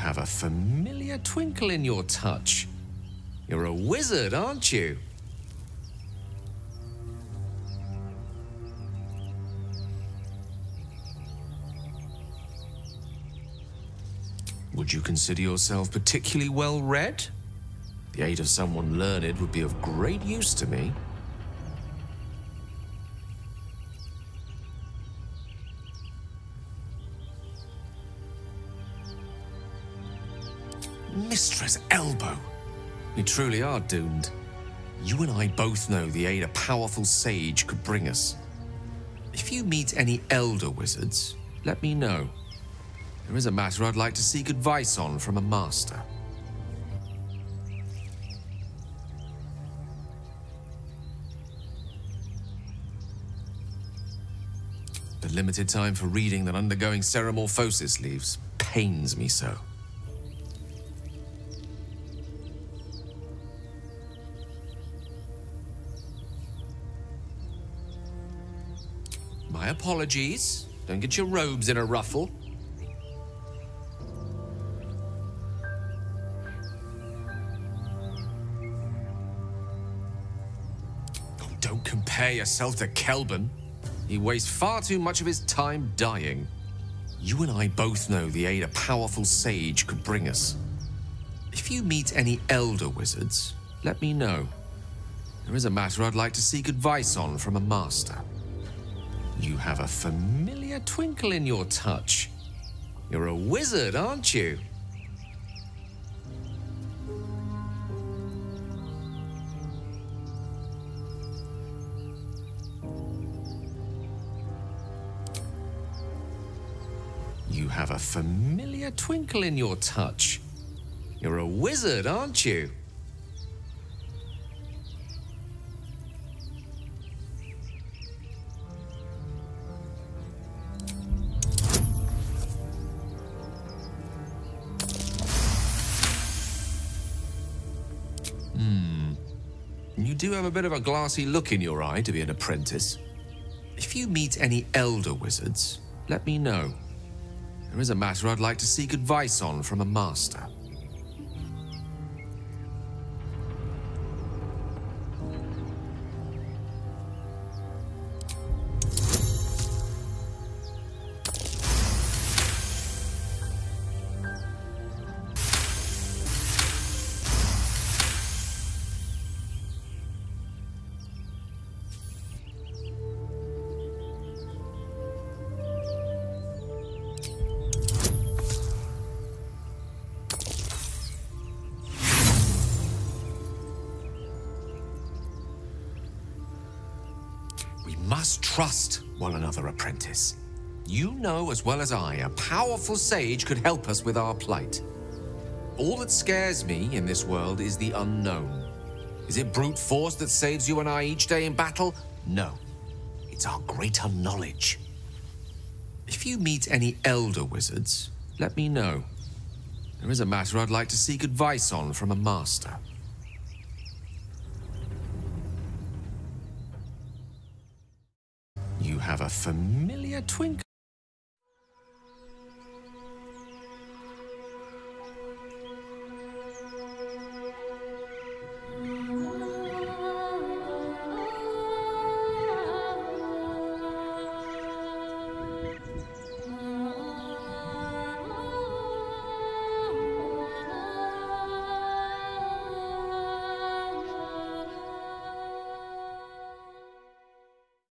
have a familiar twinkle in your touch. You're a wizard, aren't you? Would you consider yourself particularly well-read? The aid of someone learned would be of great use to me. Mistress Elbow, you truly are doomed. You and I both know the aid a powerful sage could bring us. If you meet any elder wizards, let me know. There is a matter I'd like to seek advice on from a master. The limited time for reading that undergoing ceramorphosis leaves pains me so. My apologies. Don't get your robes in a ruffle. Compare yourself to Kelvin. He wastes far too much of his time dying. You and I both know the aid a powerful sage could bring us. If you meet any elder wizards, let me know. There is a matter I'd like to seek advice on from a master. You have a familiar twinkle in your touch. You're a wizard, aren't you? You have a familiar twinkle in your touch. You're a wizard, aren't you? You do have a bit of a glassy look in your eye to be an apprentice. If you meet any elder wizards, let me know. There is a matter I'd like to seek advice on from a master. Must trust one another, apprentice. You know as well as I, a powerful sage could help us with our plight. All that scares me in this world is the unknown. Is it brute force that saves you and I each day in battle? No, it's our greater knowledge. If you meet any elder wizards, let me know. There is a matter I'd like to seek advice on from a master. You have a familiar twinkle.